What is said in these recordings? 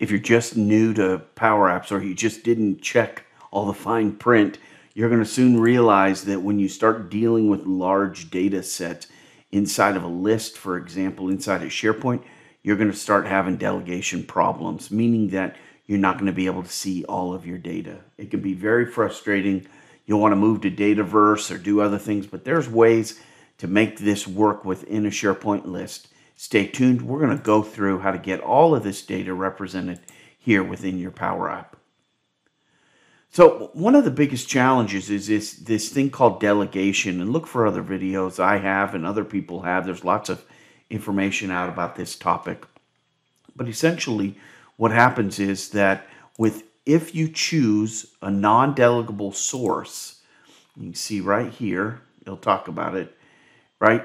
if you're just new to Power Apps or you just didn't check all the fine print, you're going to soon realize that when you start dealing with large data sets inside of a list, for example, inside of SharePoint, you're going to start having delegation problems, meaning that you're not going to be able to see all of your data. It can be very frustrating. You'll want to move to Dataverse or do other things, but there's ways to make this work within a SharePoint list. Stay tuned. We're going to go through how to get all of this data represented here within your Power App. So one of the biggest challenges is this thing called delegation, and look for other videos I have and other people have. There's lots of information out about this topic. But essentially what happens is that if you choose a non-delegable source, you can see right here, it'll talk about it, right?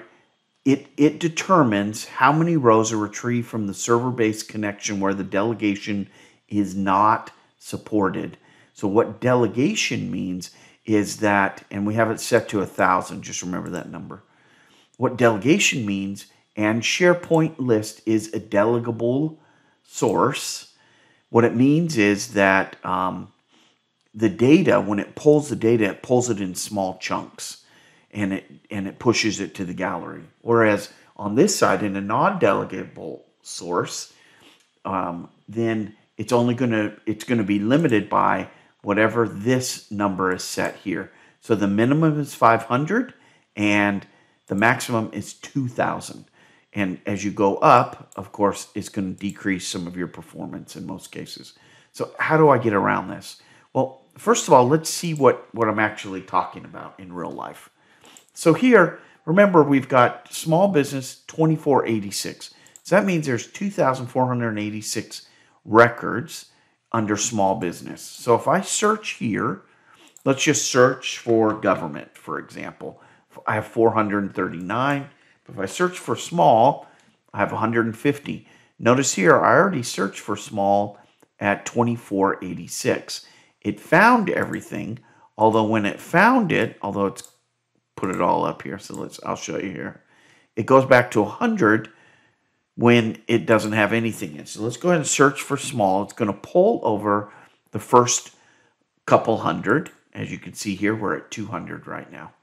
It determines how many rows are retrieved from the server-based connection where the delegation is not supported. So what delegation means is that, and we have it set to 1,000, just remember that number. What delegation means, and SharePoint list is a delegable source. What it means is that the data, when it pulls it in small chunks, and it pushes it to the gallery. Whereas on this side, in a non-delegable source, then it's gonna be limited by whatever this number is set here. So the minimum is 500 and the maximum is 2,000. And as you go up, of course, it's going to decrease some of your performance in most cases. So how do I get around this? Well, first of all, let's see what I'm actually talking about in real life. So here, remember, we've got small business 2486. So that means there's 2,486 records under small business. So if I search here, let's just search for government, for example. I have 439. If I search for small, I have 150. Notice here, I already searched for small at 2486. It found everything, although when it found it, although it's put it all up here, so I'll show you here. It goes back to 100 when it doesn't have anything in. So let's go ahead and search for small. It's going to pull over the first couple hundred. As you can see here, we're at 200 right now.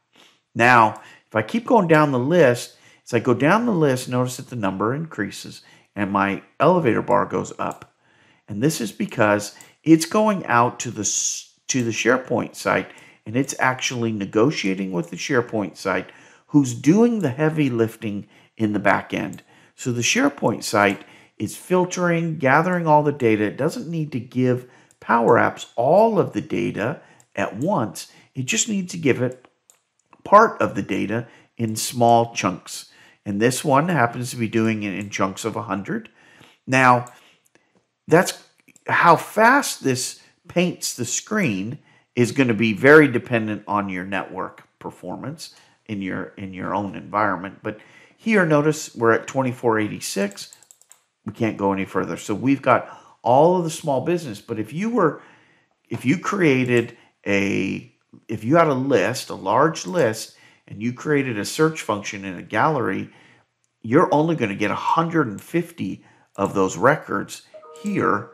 Now, if I keep going down the list, as I go down the list, notice that the number increases and my elevator bar goes up. And this is because it's going out to the SharePoint site, and it's actually negotiating with the SharePoint site who's doing the heavy lifting in the back end. So the SharePoint site is filtering, gathering all the data. It doesn't need to give Power Apps all of the data at once. It just needs to give it part of the data in small chunks. And this one happens to be doing it in chunks of 100. Now, that's how fast this paints the screen is going to be very dependent on your network performance in your own environment. But here, notice we're at 2486. We can't go any further. So we've got all of the small business. But if you had a list, a large list, and you created a search function in a gallery, you're only going to get 150 of those records here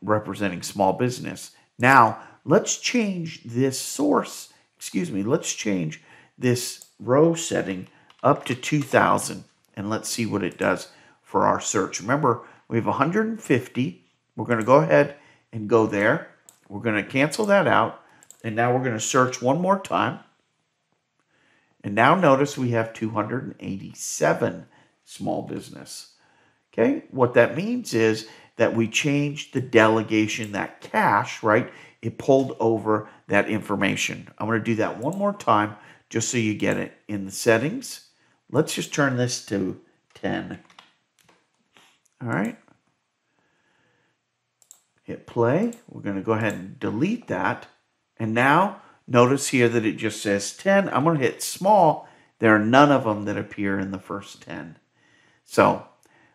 representing small business. Now, let's change this source. Excuse me. Let's change this row setting up to 2,000, and let's see what it does for our search. Remember, we have 150. We're going to go ahead and go there. We're going to cancel that out, and now we're going to search one more time. And now notice we have 287 small business. Okay, what that means is that we changed the delegation, that cache, right? It pulled over that information. I'm going to do that one more time just so you get it in the settings. Let's just turn this to 10. All right. Hit play. We're going to go ahead and delete that. And now notice here that it just says 10. I'm going to hit small. There are none of them that appear in the first 10. So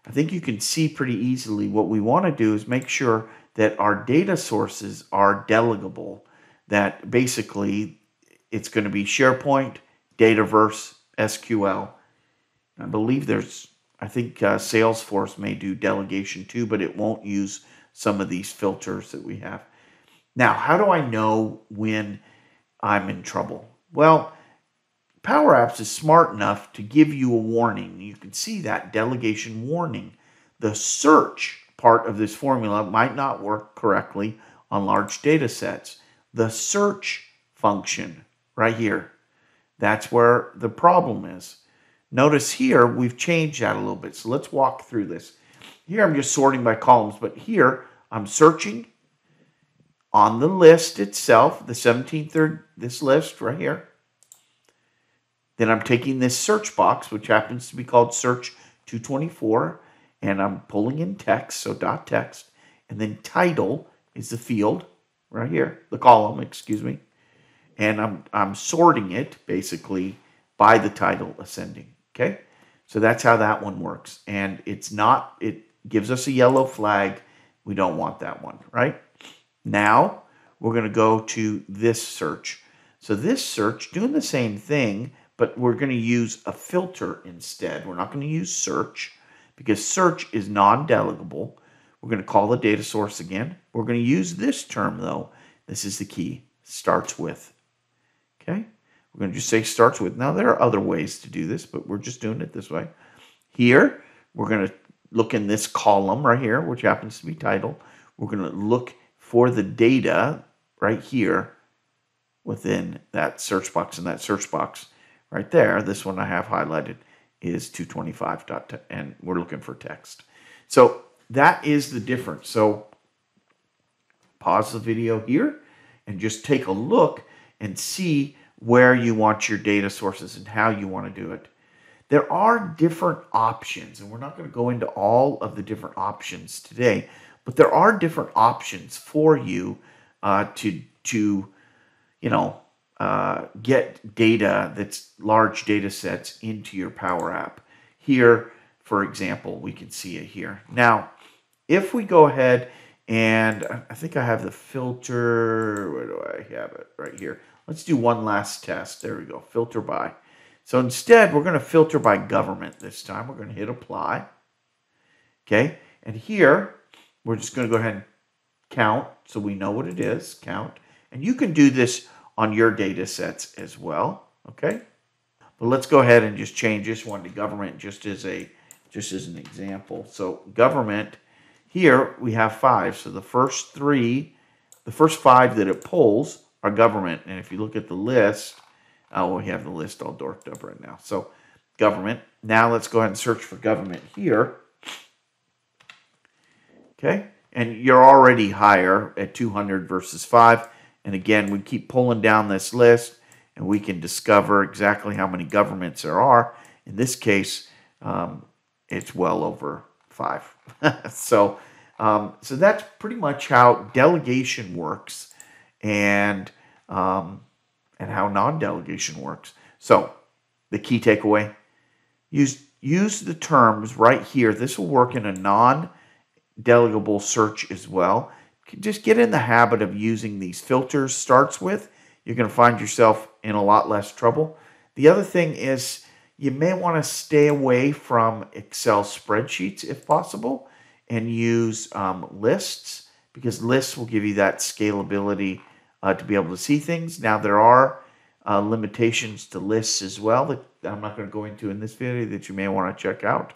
I think you can see pretty easily what we want to do is make sure that our data sources are delegable. That basically it's going to be SharePoint, Dataverse, SQL, I believe there's I think Salesforce may do delegation too, but it won't use some of these filters that we have. Now, how do I know when I'm in trouble? Well, Power Apps is smart enough to give you a warning. You can see that delegation warning. The search part of this formula might not work correctly on large data sets. The search function right here, that's where the problem is. Notice here, we've changed that a little bit. So let's walk through this. Here I'm just sorting by columns, but here I'm searching on the list itself, the 17th, this list right here. Then I'm taking this search box, which happens to be called Search 224, and I'm pulling in text, so dot text, and then title is the field right here, the column, excuse me. And I'm sorting it basically by the title ascending, okay? So that's how that one works. And it's not, it gives us a yellow flag. We don't want that one, right? Now, we're gonna go to this search. So this search, doing the same thing, but we're gonna use a filter instead. We're not gonna use search because search is non-delegable. We're gonna call the data source again. We're gonna use this term though. This is the key, starts with, okay? We're going to just say starts with. Now, there are other ways to do this, but we're just doing it this way. Here, we're going to look in this column right here, which happens to be title. We're going to look for the data right here within that search box. And that search box right there, this one I have highlighted, is 225. And we're looking for text. So that is the difference. So pause the video here and just take a look and see where you want your data sources and how you want to do it. There are different options, and we're not going to go into all of the different options today, but there are different options for you to get data that's large data sets into your Power App. Here, for example, we can see it here. Now, if we go ahead and I think I have the filter, where do I have it? Right here. Let's do one last test. There we go, filter by. So instead, we're gonna filter by government this time. We're gonna hit apply, okay? And here, we're just gonna go ahead and count so we know what it is, count. And you can do this on your data sets as well, okay? But let's go ahead and just change this one to government just as an example. So government, here we have 5. So the first five that it pulls our government, and if you look at the list, we have the list all dorked up right now. So government, now let's go ahead and search for government here. Okay, and you're already higher at 200 versus 5. And again, we keep pulling down this list and we can discover exactly how many governments there are. In this case, it's well over 5. So that's pretty much how delegation works. And how non-delegation works. So the key takeaway, use the terms right here. This will work in a non-delegable search as well. Just get in the habit of using these filters starts with. You're going to find yourself in a lot less trouble. The other thing is you may want to stay away from Excel spreadsheets if possible and use lists, because lists will give you that scalability to be able to see things. Now, there are limitations to lists as well that I'm not going to go into in this video that you may want to check out.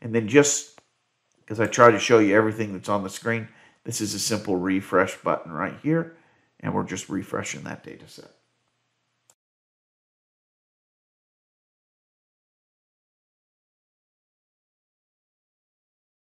And then just because I try to show you everything that's on the screen, this is a simple refresh button right here, and we're just refreshing that data set.